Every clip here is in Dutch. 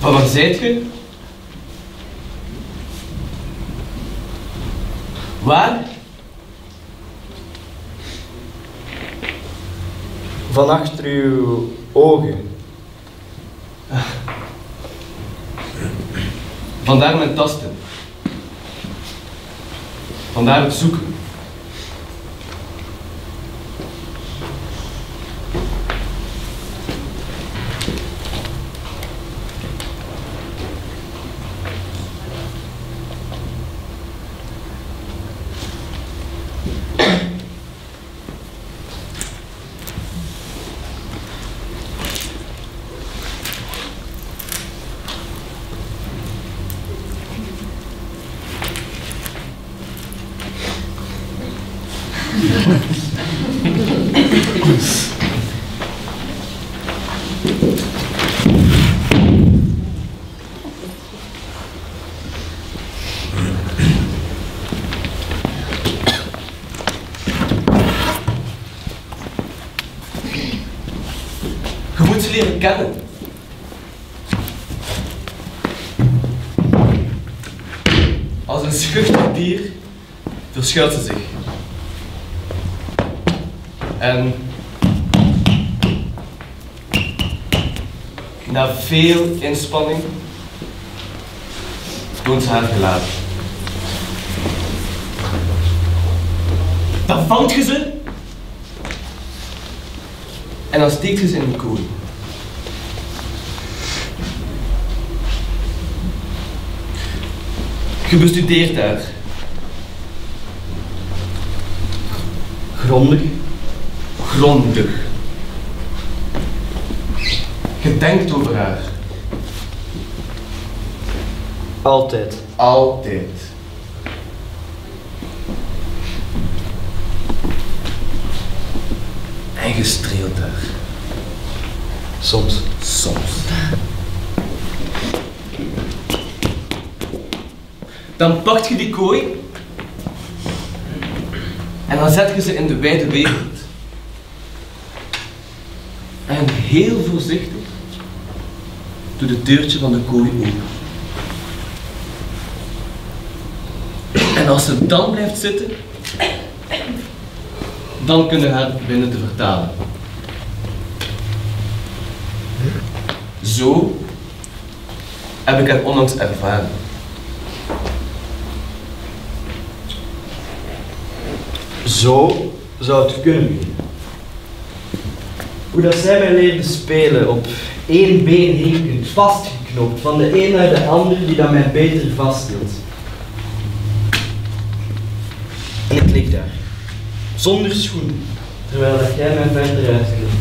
Van waar zijt je? Waar? Van achter uw ogen. Vandaar mijn tasten. Vandaar het zoeken. Kennen. Als een schuchter dier verschuilt ze zich. En na veel inspanning toont ze haar gelaat. Dan vangt je ze en dan steekt je ze in een kooi. Je bestudeert daar. Grondig. Grondig. Je denkt over haar. Altijd. Altijd. En je streelt haar. Soms. Soms. Dan pakt je die kooi en dan zet je ze in de wijde wereld. En heel voorzichtig doe het deurtje van de kooi open. En als ze dan blijft zitten, dan kun je haar binnen te vertalen. Zo heb ik haar onlangs ervaren. Zo zou het kunnen beginnen. Hoe dat zij mij leerde spelen, op één been heen, vastgeknoopt, van de een naar de ander, die dat mij beter vasthield. En ik lig daar, zonder schoen, terwijl dat jij mij verder uitkleedt.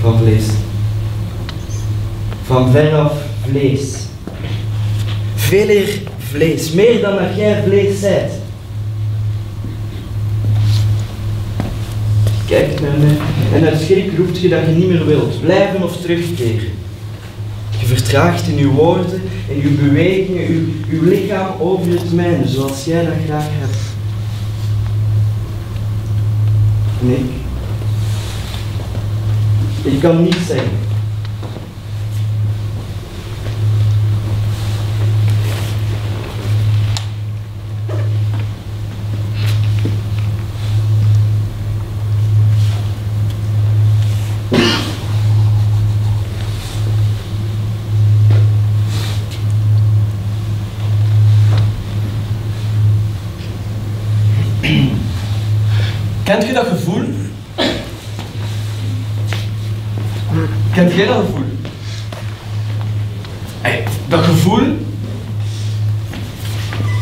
Van vlees. Van veraf vlees. Veel eer vlees, meer dan dat jij vlees zijt. Kijk naar mij en uit schrik roept je dat je niet meer wilt, blijven of terugkeren. Je vertraagt in uw woorden, in uw bewegingen, uw lichaam over het mijne, zoals jij dat graag hebt. En ik kan niets zeggen. Kent je dat gevoel? Kent jij dat gevoel? Hey, dat gevoel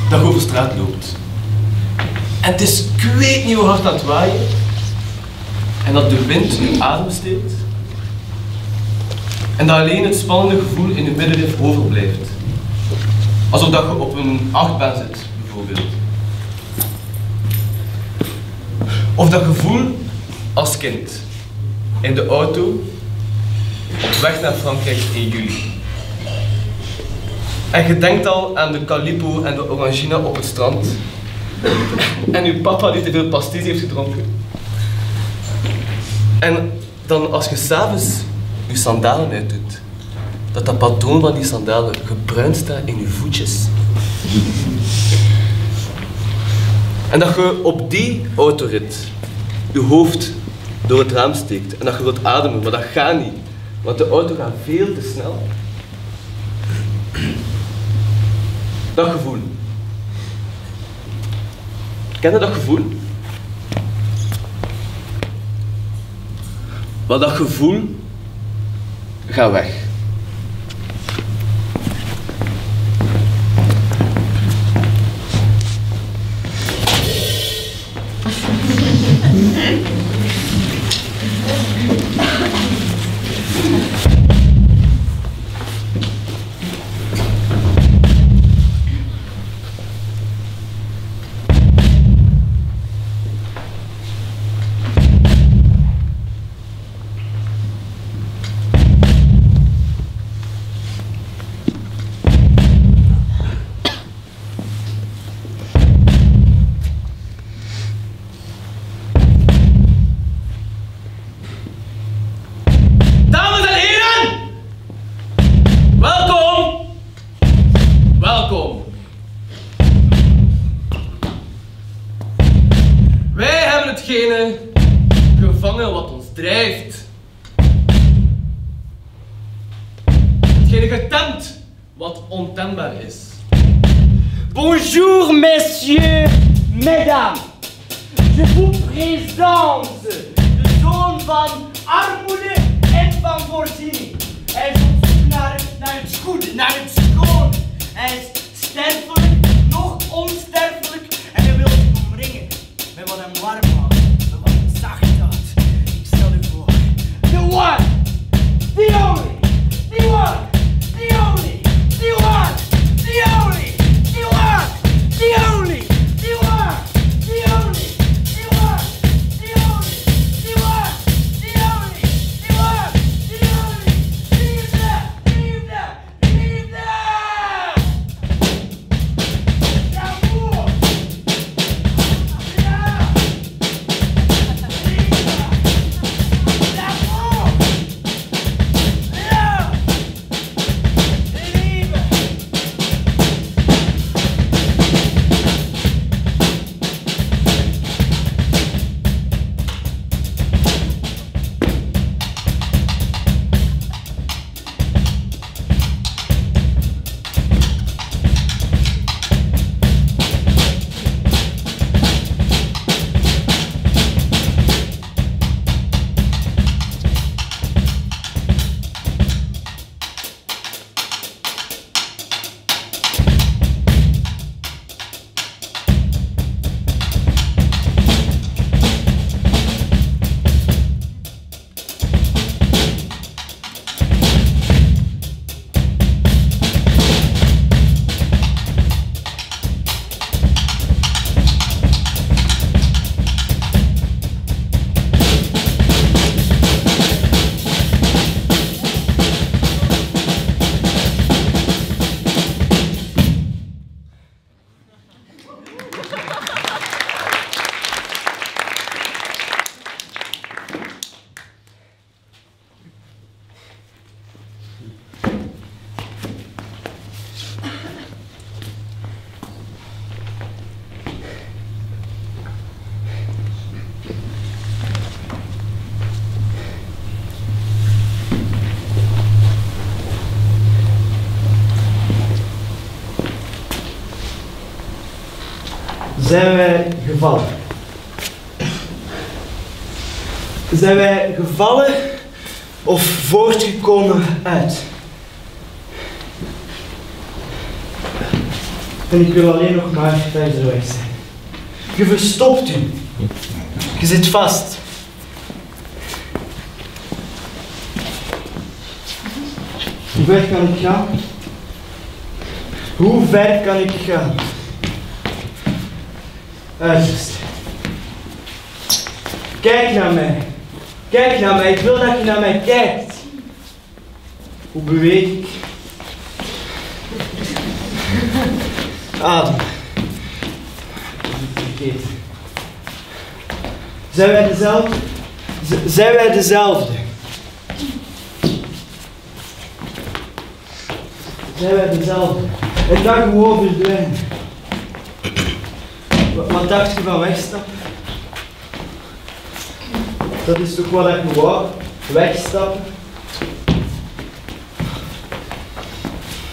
dat je over straat loopt. En het is kweet niet hoe hard aan het waaien. En dat de wind je adem steelt. En dat alleen het spannende gevoel in je middenrif overblijft. Alsof dat je op een achtbaan zit, bijvoorbeeld. Of dat gevoel als kind, in de auto, op weg naar Frankrijk in juli. En je denkt al aan de Calippo en de Orangina op het strand. En uw papa die te veel pastis heeft gedronken. En dan als je s'avonds je sandalen uitdoet, dat patroon van die sandalen gebruind staat in je voetjes. En dat je op die autorit je hoofd door het raam steekt en dat je wilt ademen, maar dat gaat niet, want de auto gaat veel te snel. Dat gevoel. Ken je dat gevoel? Maar dat gevoel gaat weg. Gevangen wat ons drijft. Hetgene getemd wat ontembaar is. Bonjour messieurs, mesdames. Je vous présente de zoon van armoede en van voorziening. Hij is op zoek naar het goede, naar het schoon. Hij is sterfelijk, nog onsterfelijk en hij wil zich omringen met wat hem warm maakt. The one, the only, the one, the only, the one, the only, the one, the only, the one, the only, the one, the only, the one, the only, the one, the only, leave that, leave that, leave that. zijn wij gevallen. Zijn wij gevallen of voortgekomen uit? En ik wil alleen nog maar verder weg zijn. Je verstopt u. Je zit vast. Hoe ver kan ik gaan? Hoe ver kan ik gaan? Uiterst. Kijk naar mij. Kijk naar mij. Ik wil dat je naar mij kijkt. Hoe beweeg ik? Adem. Zijn wij dezelfde? Zijn wij dezelfde? Zijn wij dezelfde? Het kan gewoon verdwijnen. Wat dacht je van wegstappen? Dat is toch wat ik wou? Wegstappen?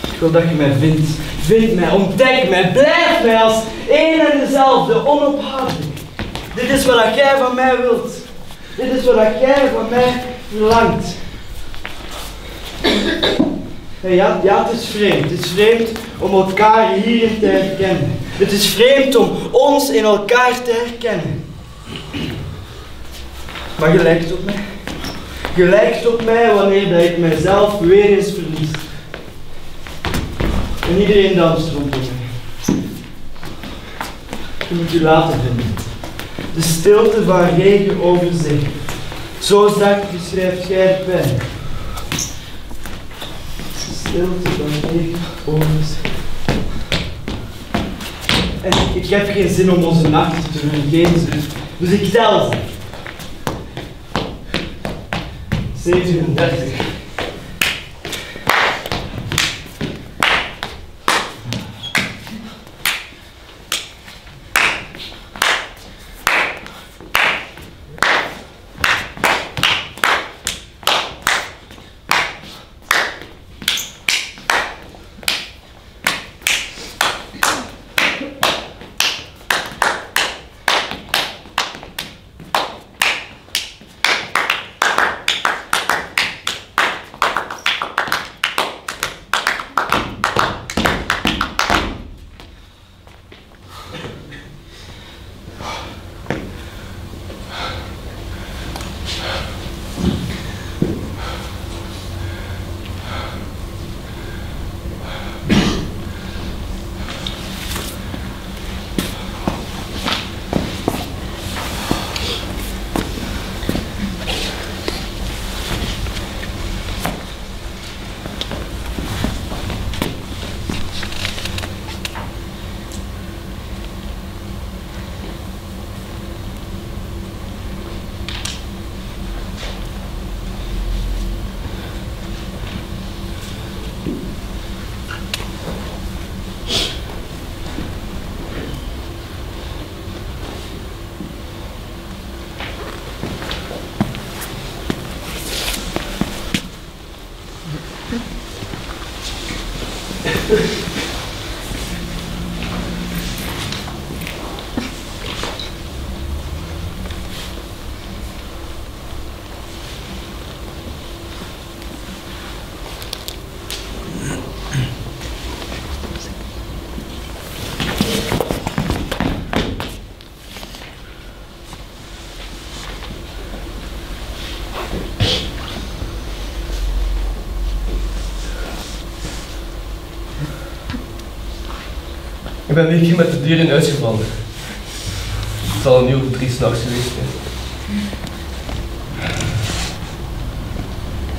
Ik wil dat je mij vindt. Vind mij, ontdek mij, blijf mij als één en dezelfde, onophoudelijk. Dit is wat jij van mij wilt. Dit is wat jij van mij verlangt. Ja, ja, het is vreemd. Het is vreemd om elkaar hierin te herkennen. Het is vreemd om ons in elkaar te herkennen. Maar je lijkt op mij. Je lijkt op mij wanneer dat ik mijzelf weer eens verlies. En iedereen danst rondom mij. Je moet je laten vinden. De stilte van regen over zee. Zo zacht beschrijft jij de pijn. De stilte van regen over zee. En ik heb geen zin om onze nachten te vergeten. Dus ik tel ze. 37. Ik ben hier met de deur in huis gevallen. Het is al 1 uur of 3 s'nachts geweest zijn.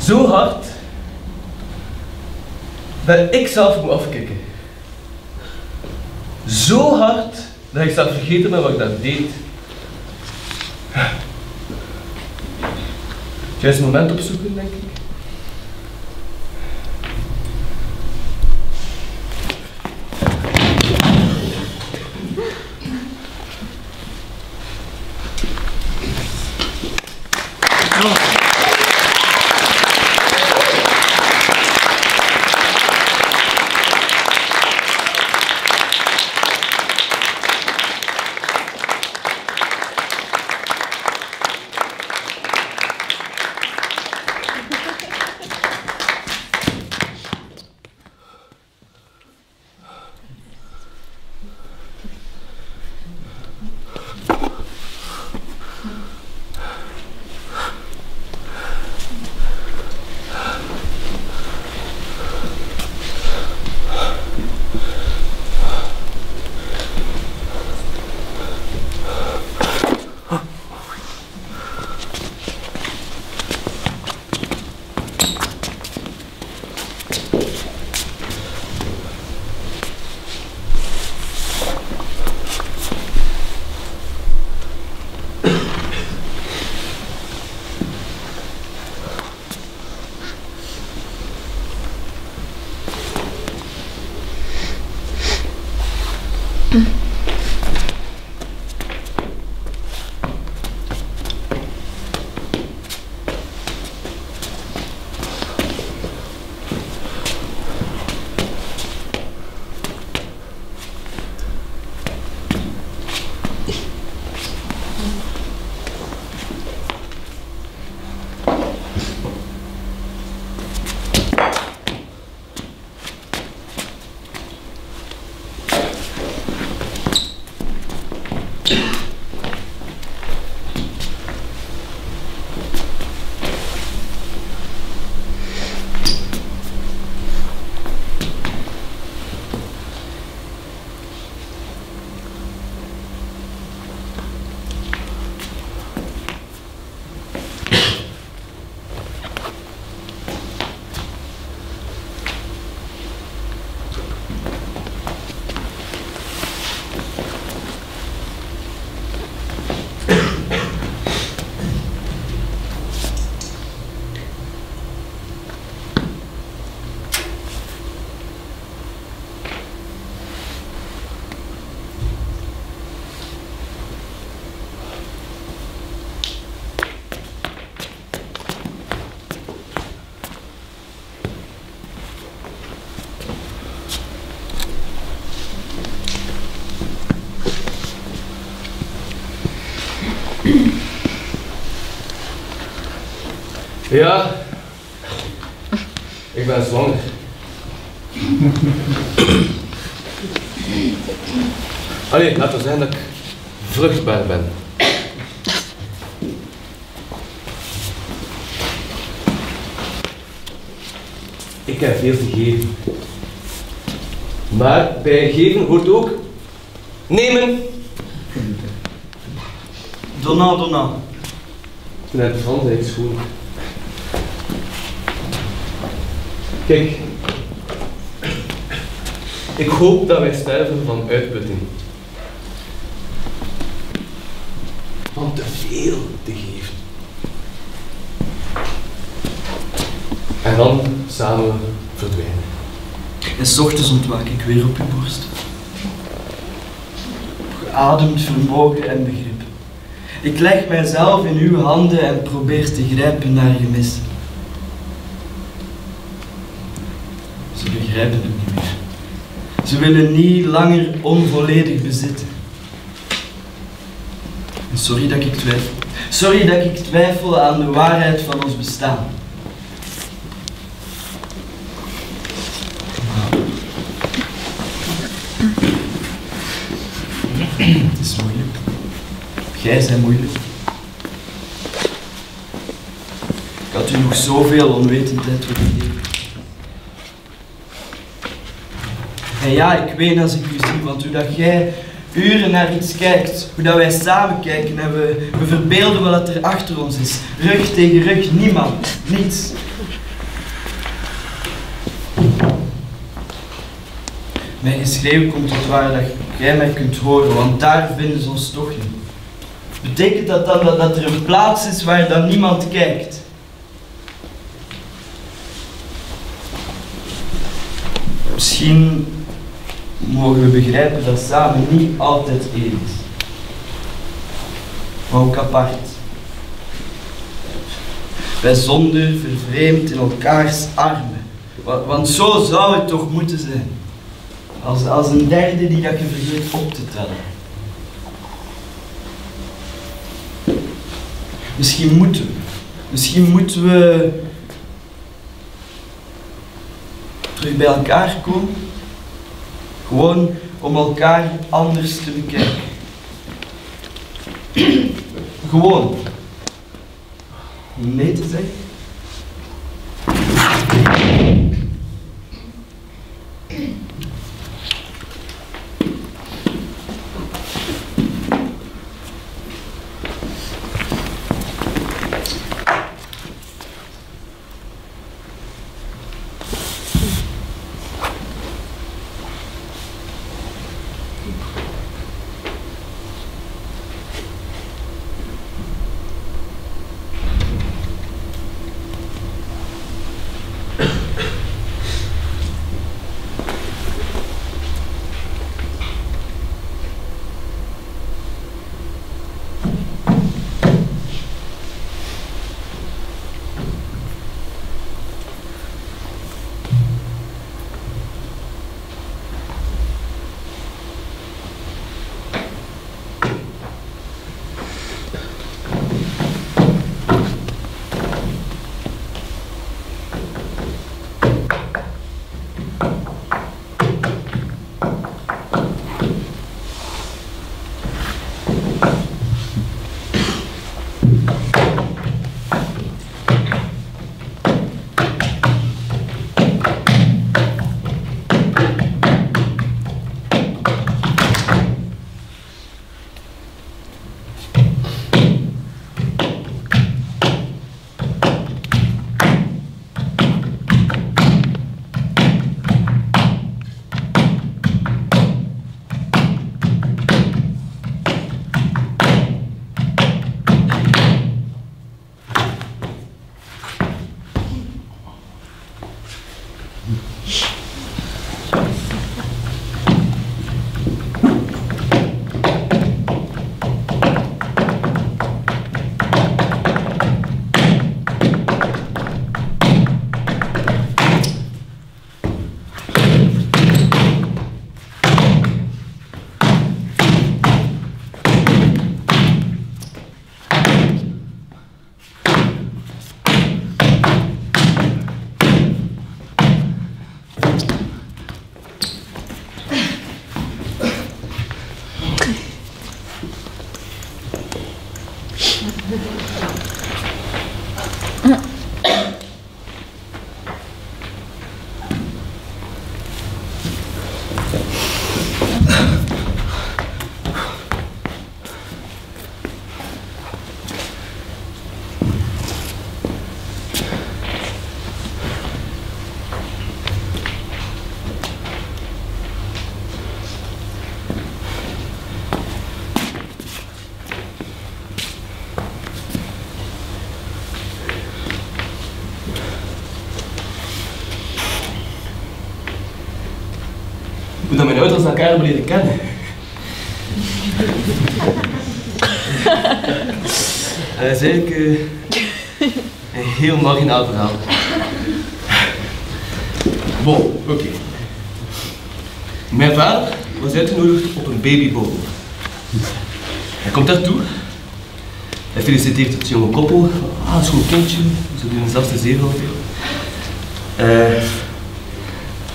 Zo hard dat ik zelf moet afkicken. Zo hard dat ik zelf vergeten ben wat ik dat deed. Het juiste moment opzoeken, denk ik. Ja, ik ben zwanger. Allee, laten we zeggen dat ik vruchtbaar ben. Ik heb veel te geven. Maar bij geven hoort ook nemen. Dona, dona. Toen heb ik de handen iets schoon. Kijk, ik hoop dat wij sterven van uitputting. Van te veel te geven. En dan samen verdwijnen. En 's ochtends ontwaak ik weer op uw borst. Geademd vermogen en begrip. Ik leg mijzelf in uw handen en probeer te grijpen naar gemis. Ze begrijpen het niet meer. Ze willen niet langer onvolledig bezitten. En sorry dat ik twijfel. Sorry dat ik twijfel aan de waarheid van ons bestaan. Nou. Het is moeilijk. Jij bent moeilijk. Ik had u nog zoveel onwetendheid willen geven. En ja, ik weet als ik u zie, want hoe dat jij uren naar iets kijkt, hoe dat wij samen kijken en we verbeelden wat er achter ons is. Rug tegen rug, niemand, niets. Mijn geschreeuw komt tot waar dat jij mij kunt horen, want daar vinden ze ons toch niet. Betekent dat dan dat er een plaats is waar dan niemand kijkt? Misschien mogen we begrijpen dat samen niet altijd één is, maar ook apart. Wij zonden vervreemd in elkaars armen, want zo zou het toch moeten zijn, als een derde die dat je vergeet op te tellen. Misschien moeten we terug bij elkaar komen, gewoon om elkaar anders te bekijken. Gewoon om nee te zeggen. Hoe dat mijn ouders elkaar hebben leren kennen. Dat is eigenlijk een heel marginaal verhaal. Bon, oké. Mijn vader was uitgenodigd op een babyborrel. Hij komt daartoe. Hij feliciteert het jonge koppel. Ah, schoon kindje. Ze doen zelfs de zeven al veel.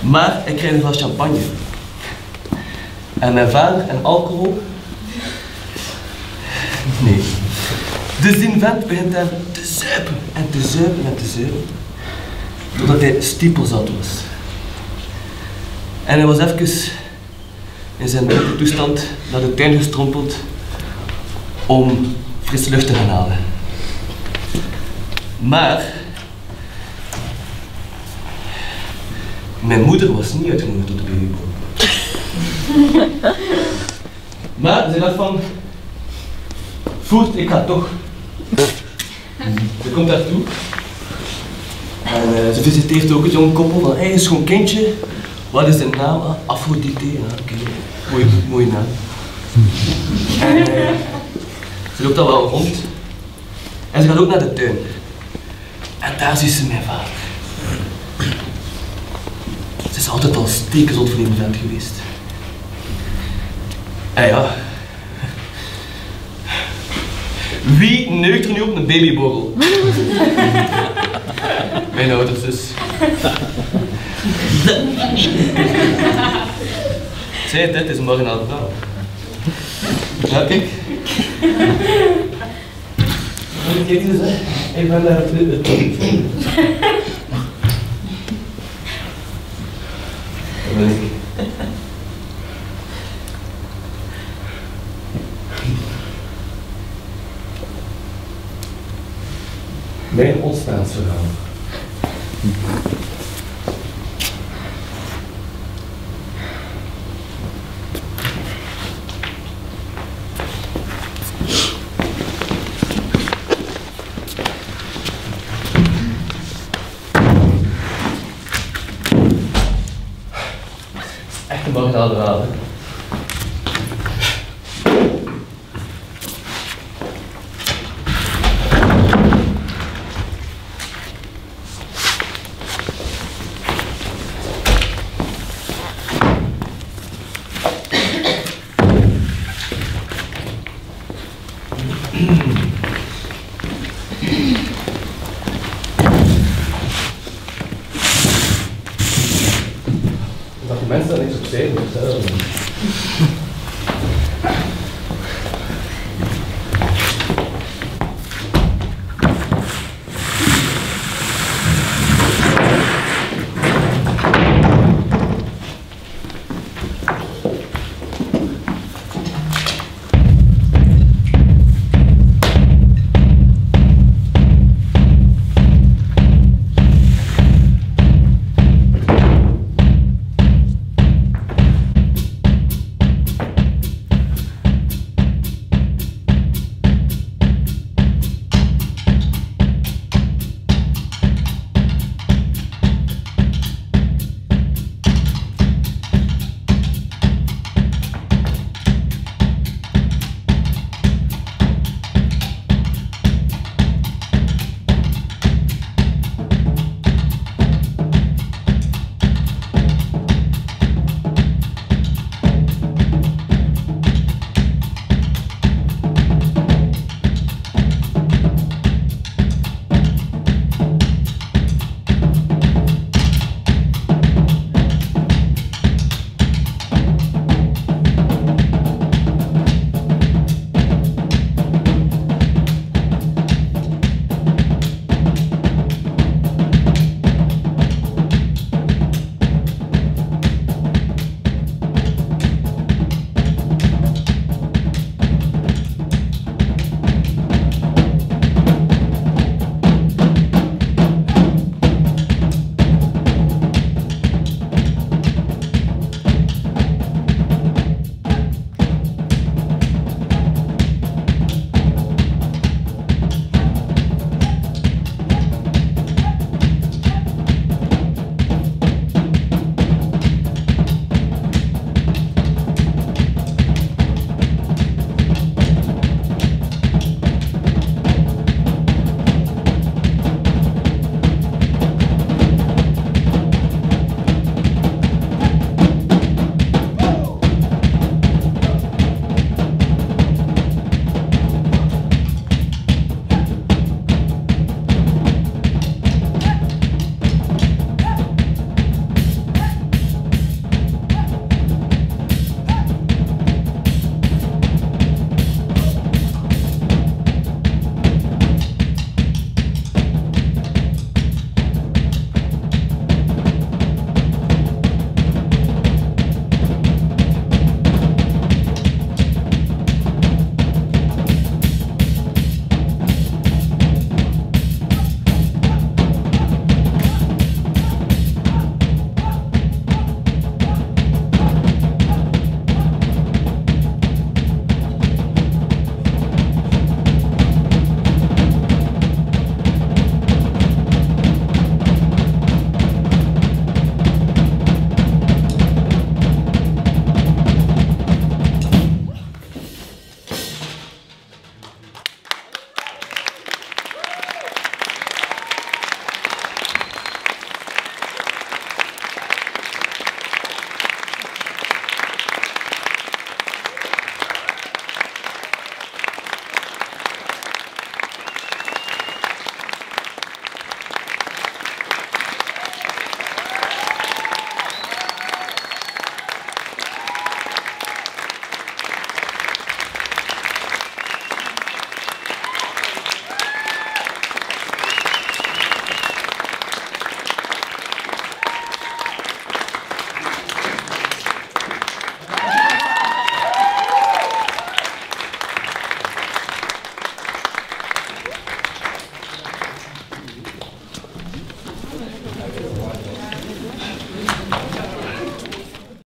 Maar ik krijg een glas champagne. En mijn vader en alcohol? Nee. Dus die vent begint daar te zuipen en te zuipen en te zuipen. Totdat hij stiepelzat was. En hij was even in zijn dronken toestand naar de tuin gestrompeld om frisse lucht te gaan halen. Maar mijn moeder was niet uitgenodigd tot de babyborrel. Maar ze dacht van, voert, ik ga toch. Ze komt daartoe en ze visiteert ook het jonge koppel van, hey, schoon kindje, wat is de naam? Aphrodite, oké, mooie naam. En ze loopt al wel rond en ze gaat ook naar de tuin en daar ziet ze mijn vader. Ze is altijd al stekenzot voor die vent geweest. En ja, wie neukt er nu op een babyborrel? Mijn ouders dus. Zij dit is morgen al vrouw. Ja, kijk. Kijk eens, hè. Ik ben daar het ik. Mijn ontstaansverhaal. Echt een marginaal verhaal, hè? Mensen daar niks op zijn,